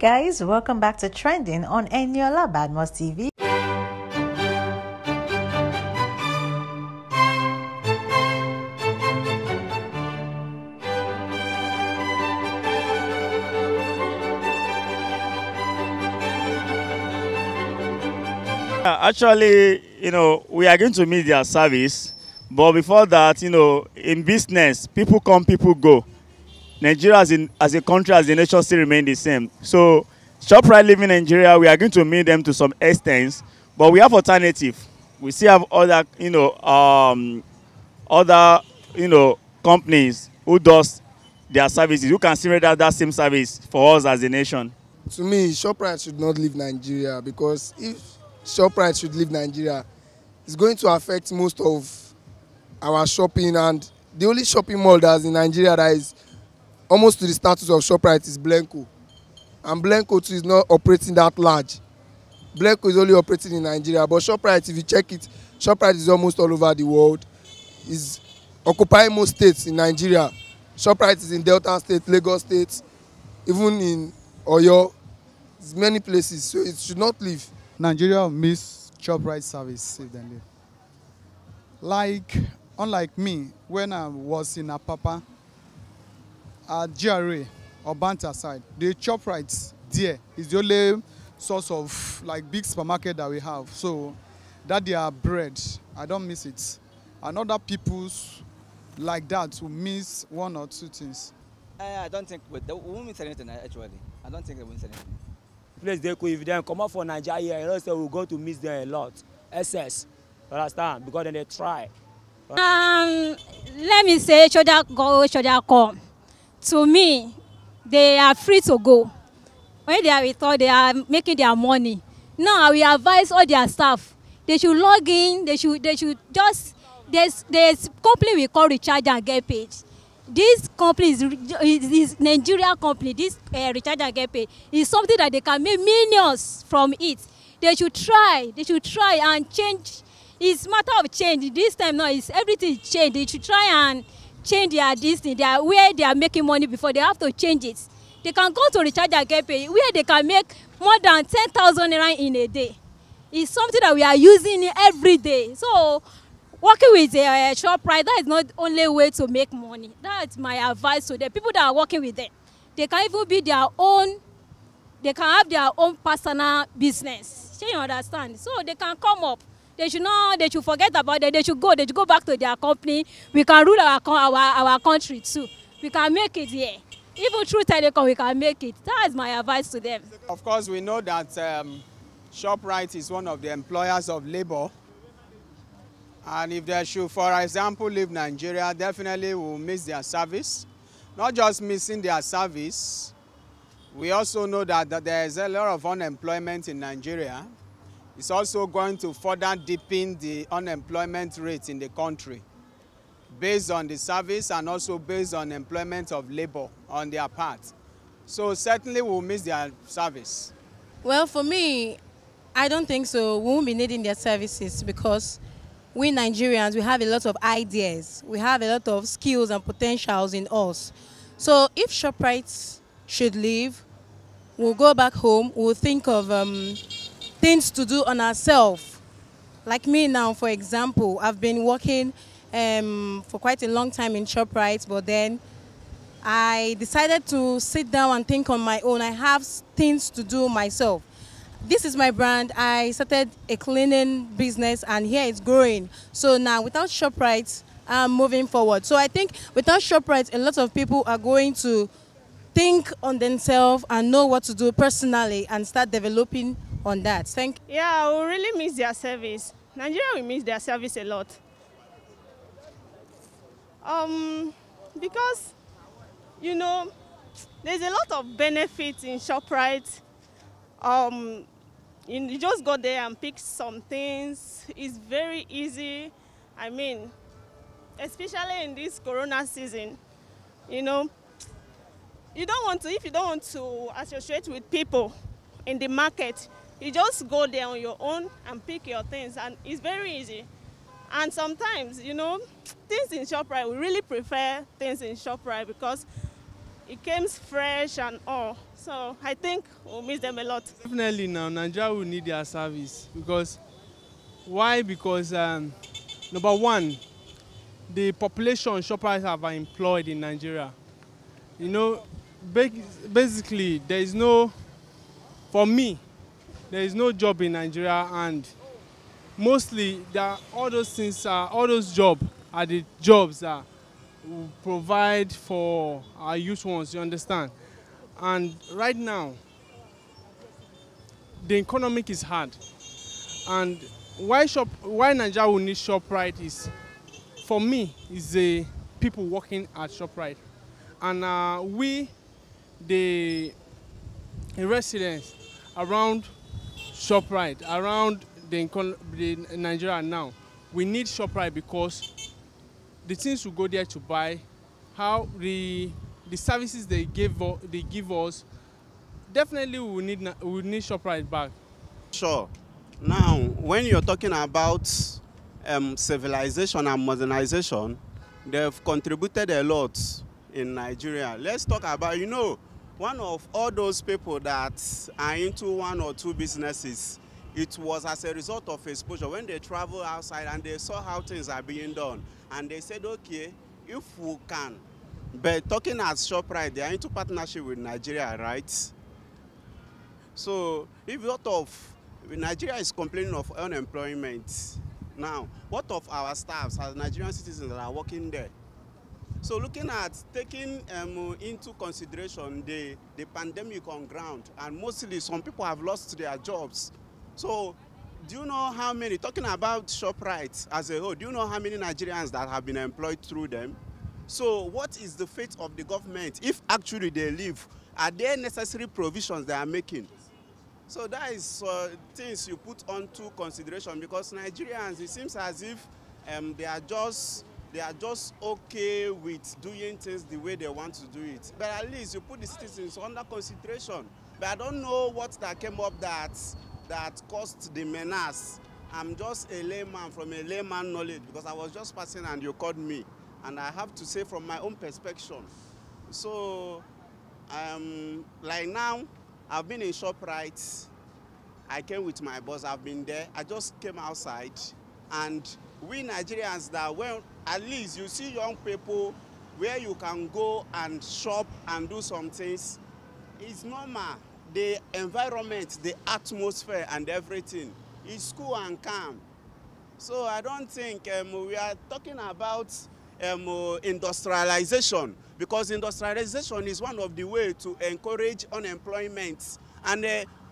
guys, welcome back to Trending on Eniola Badmus TV. Actually, we are going to meet their service, but before that, in business, people come, people go. Nigeria as a country, as a nation, still remain the same. So, ShopRite living in Nigeria, we are going to meet them to some extent, but we have alternative. We still have other, companies who does their services. Who can still render that same service for us as a nation. To me, ShopRite should not leave Nigeria, because if ShopRite should leave Nigeria, it's going to affect most of our shopping, and the only shopping mall that's in Nigeria that is almost to the status of ShopRite is Blenco. And Blenco too is not operating that large. Blenco is only operating in Nigeria. But ShopRite, if you check it, ShopRite is almost all over the world. It's occupying most states in Nigeria. ShopRite is in Delta State, Lagos State, even in Oyo. It's many places, so it should not leave. Nigeria miss ShopRite service safe than leave. Unlike me, when I was in Apapa, at GRA or Banta side, the ShopRite there is the only source of big supermarket that we have. So that they are bread, I don't miss it. And other people's like that who miss one or two things. I don't think they won't miss anything actually. I don't think they will miss anything. Place they could, if they come out for Nigeria, and also will go to miss them a lot. SS, understand? Because then they try. Let me say, should I come? To me, they are free to go. When they are with us, they are making their money. Now I will advise all their staff. They should log in, they should just, there's a company we call Recharge and Get Paid. This company is Nigeria company, this Recharge and Get Paid is something that they can make millions from it. They should try and change. It's a matter of change. This time now, everything is changed. They should try and change their Disney, where they are making money before, they have to change it. They can go to Recharge and Get Paid, where they can make more than 10,000 naira in a day. It's something that we are using every day. So, working with the ShopRite, that is not the only way to make money. That's my advice to the people that are working with them. They can even be their own, they can have their own personal business. You understand? So, they can come up. They should forget about it. They should go back to their company. We can rule our country too. We can make it here. Even through telecom, we can make it. That is my advice to them. Of course, we know that ShopRite is one of the employers of labor. And if they should, for example, leave Nigeria, definitely will miss their service. Not just missing their service, we also know that there is a lot of unemployment in Nigeria. It's also going to further deepen the unemployment rate in the country based on the service and also based on employment of labor on their part. So certainly we'll miss their service. Well, for me, I don't think so. We won't be needing their services, because we Nigerians, we have a lot of ideas. We have a lot of skills and potentials in us. So if ShopRite should leave, we'll go back home, we'll think of things to do on ourselves. Like me now, for example, I've been working for quite a long time in ShopRite, but then I decided to sit down and think on my own. I have things to do myself. This is my brand. I started a cleaning business, and here it's growing. So now, without ShopRite, I'm moving forward. So I think without ShopRite, a lot of people are going to think on themselves and know what to do personally and start developing on that. Yeah, we really miss their service. Nigeria will miss their service a lot. Because, there's a lot of benefits in ShopRite. You just go there and pick some things. It's very easy. I mean, especially in this corona season, if you don't want to associate with people in the market, you just go there on your own and pick your things, and it's very easy. And sometimes, things in ShopRite, we really prefer things in ShopRite because it comes fresh and all. So I think we'll miss them a lot. Definitely now, Nigeria will need their service. Because, why? Because, number one, the population shoppers have employed in Nigeria. You know, basically, there is no, for me, there is no job in Nigeria, and mostly all those things, all those jobs are the jobs that provide for our youth ones, you understand? And right now, the economic is hard. And why Nigeria will need ShopRite is, for me, is the people working at ShopRite. And we, the residents around ShopRite, around the Nigeria now, we need ShopRite because the things we go there to buy, how the services they give us, definitely we need ShopRite back. Sure. Now, when you're talking about civilization and modernization, they've contributed a lot in Nigeria. Let's talk about, you know, one of all those people that are into one or two businesses, it was as a result of exposure. When they travel outside and they saw how things are being done, and they said, okay, if we can. But talking at ShopRite, they are into partnership with Nigeria, right? So if a lot of Nigeria is complaining of unemployment now, what of our staffs as Nigerian citizens that are working there? So looking at taking into consideration the pandemic on ground, and mostly some people have lost their jobs. So do you know how many, talking about ShopRite as a whole, do you know how many Nigerians that have been employed through them? So what is the fate of the government if actually they leave? Are there necessary provisions they are making? So that is things you put onto consideration, because Nigerians, it seems as if they are just okay with doing things the way they want to do it. But at least you put the citizens under consideration. But I don't know what that came up that caused the menace. I'm just a layman from a layman knowledge, because I was just passing and you called me. And I have to say from my own perspective. So, like now, I've been in ShopRite. I came with my boss, I've been there. I just came outside, and we Nigerians that, well, at least you see young people where you can go and shop and do some things. It's normal. The environment, the atmosphere and everything is cool and calm. So I don't think we are talking about industrialization, because industrialization is one of the ways to encourage unemployment. And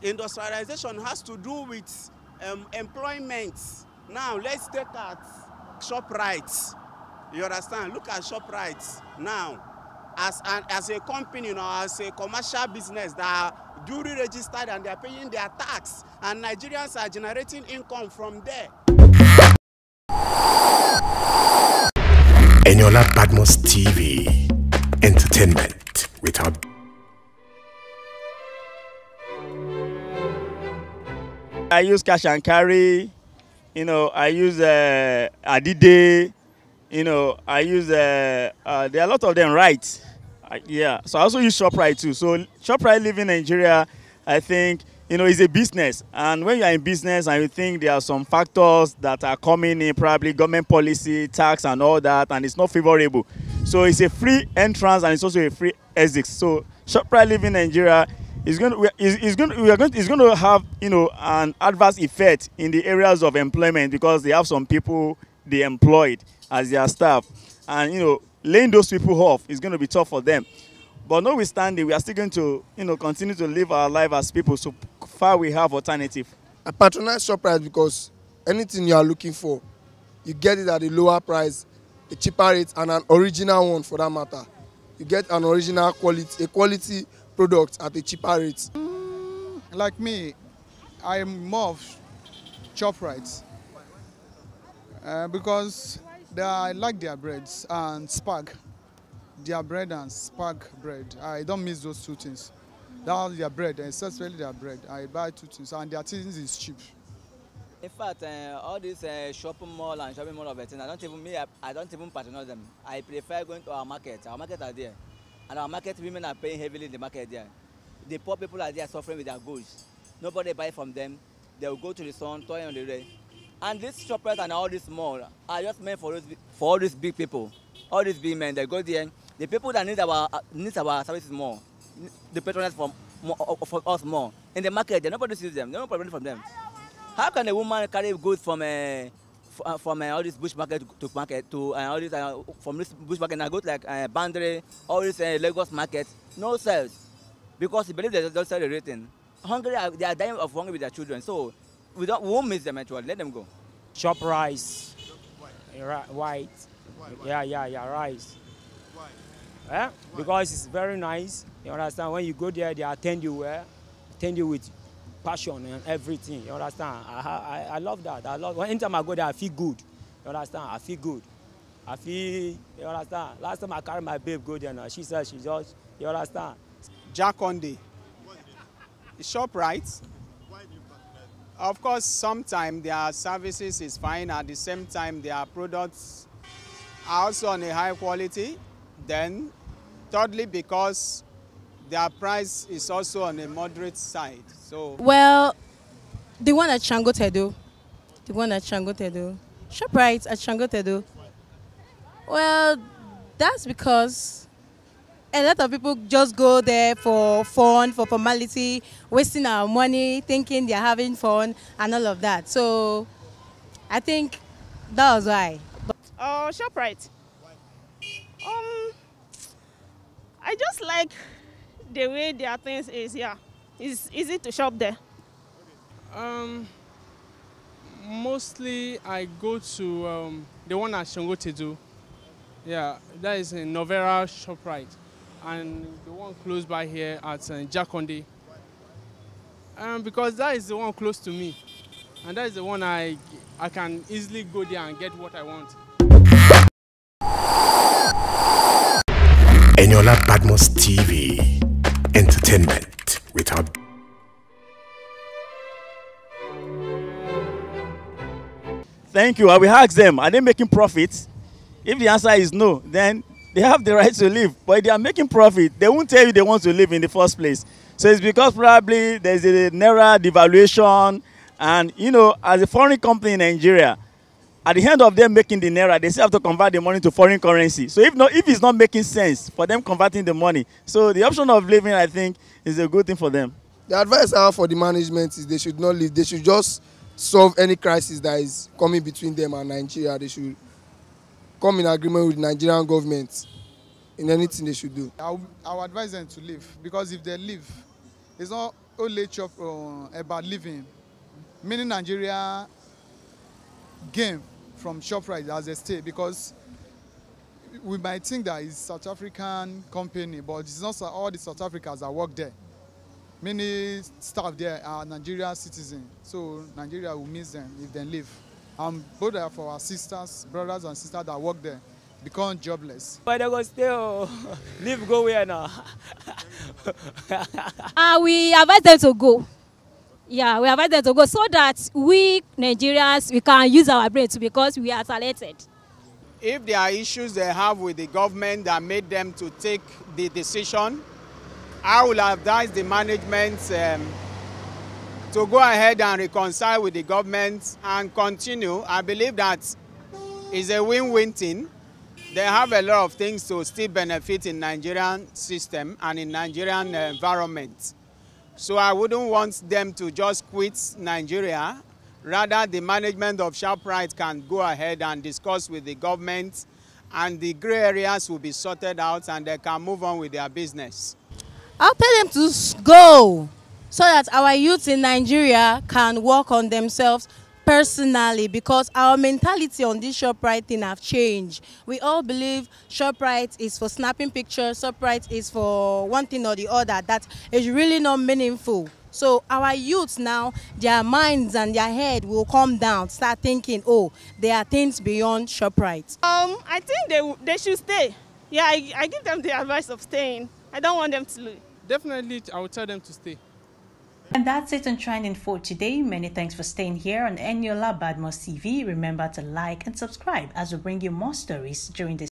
industrialization has to do with employment. Now, let's take at ShopRite. You understand? Look at ShopRite now. As a company, you know, as a commercial business that are duly registered and they are paying their tax, and Nigerians are generating income from there. Eniola Badmus TV, entertainment with our I use cash and carry, you know, I use Adidas, you know, I use, there are a lot of them, right? Yeah, so I also use ShopRite too. So ShopRite living in Nigeria, I think, you know, is a business. And when you are in business and you think there are some factors that are coming in, probably government policy, tax and all that, and it's not favorable. So it's a free entrance and it's also a free exit. So ShopRite living in Nigeria is going to have, you know, an adverse effect in the areas of employment, because they have some people they employed as their staff, and you know, laying those people off is going to be tough for them. But notwithstanding, we are still going to, you know, continue to live our life as people. So far, we have alternative. I patronize ShopRite because anything you are looking for, you get it at a lower price, a cheaper rate, and an original one for that matter. You get an original quality, a quality product at a cheaper rate. Like me, I am more of ShopRite because I like their breads and spag. Their bread and spag bread. I don't miss those two things. That's their bread, especially their bread. I buy two things, and their things is cheap. In fact, all these shopping mall and shopping mall of everything, I don't even patronize them. I prefer going to our market. Our market are there. And our market women are paying heavily in the market there. The poor people are there suffering with their goods. Nobody buys from them. They will go to the sun, toil on the rain. And these shoppers and all these small are just meant for all these big people. All these big men, they go there. The people that need our services more, the patrons for us more. In the market, nobody sees them. They don't profit from them. How can a woman carry goods from all this bush market to market to all this from this bush market and I go to like Boundary, all this Lagos market, no sales, because they believe they don't sell everything. Hungry, they are dying of hunger with their children, so we won't miss them at all. Let them go. Chop rice, white. Yeah, rice. Why? Eh? Why? Because it's very nice. You understand? When you go there, they attend you well, attend you with passion and everything. You understand? I love that. I love. Anytime I go there, I feel good. You understand? I feel good. I feel. You understand? Last time I carried my babe go there, now she said she just. You understand? Jakande. ShopRite. Why do you patronize? Of course, sometimes their services is fine. At the same time, their products are also on a high quality. Then, thirdly, because their price is also on a moderate side. So well, the one at Shangotedo, ShopRite at Shangotedo. Well, that's because a lot of people just go there for fun, for formality, wasting our money, thinking they're having fun and all of that. So I think that was why. Oh, ShopRite. I just like the way their things is. Yeah, it's easy to shop there. Mostly I go to the one at Shangotedo. Yeah, that is in Novera ShopRite, and the one close by here at Jakande. Because that is the one close to me, and that is the one I can easily go there and get what I want. Eniola Badmus TV, entertainment without. Thank you. I will ask them, are they making profits? If the answer is no, then they have the right to leave. But if they are making profit, they won't tell you they want to leave in the first place. So it's because probably there's a naira devaluation, and you know, as a foreign company in Nigeria, at the end of them making the naira, they still have to convert the money to foreign currency. So if it's not making sense for them converting the money, so the option of leaving, I think, is a good thing for them. The advice I have for the management is they should not leave. They should just solve any crisis that is coming between them and Nigeria. They should come in agreement with the Nigerian government in anything they should do. I would advise them to leave, because if they leave, it's not only about leaving. Many Nigeria gain from ShopRite as a state, because we might think that it's South African company, but it's not all the South Africans that work there. Many staff there are Nigerian citizens, so Nigeria will miss them if they leave. And both of our sisters, brothers and sisters that work there become jobless. But they go stay, leave, go where now? We advise them to go. Yeah, we advise them to go so that we Nigerians, we can use our brains, because we are talented. If there are issues they have with the government that made them to take the decision, I will advise the management to go ahead and reconcile with the government and continue. I believe that is a win-win thing. They have a lot of things to still benefit in Nigerian system and in Nigerian environment. So I wouldn't want them to just quit Nigeria. Rather, the management of ShopRite can go ahead and discuss with the government, and the grey areas will be sorted out and they can move on with their business. I'll tell them to go so that our youth in Nigeria can work on themselves personally, because our mentality on this ShopRite thing have changed. We all believe ShopRite is for snapping pictures, ShopRite is for one thing or the other, that is really not meaningful. So our youth now, their minds and their head will come down, start thinking, oh, there are things beyond ShopRite. I think they should stay. Yeah, I give them the advice of staying. I don't want them to leave. Definitely, I would tell them to stay. And that's it on Trending for today. Many thanks for staying here on Eniola Badmus TV. Remember to like and subscribe as we bring you more stories during this.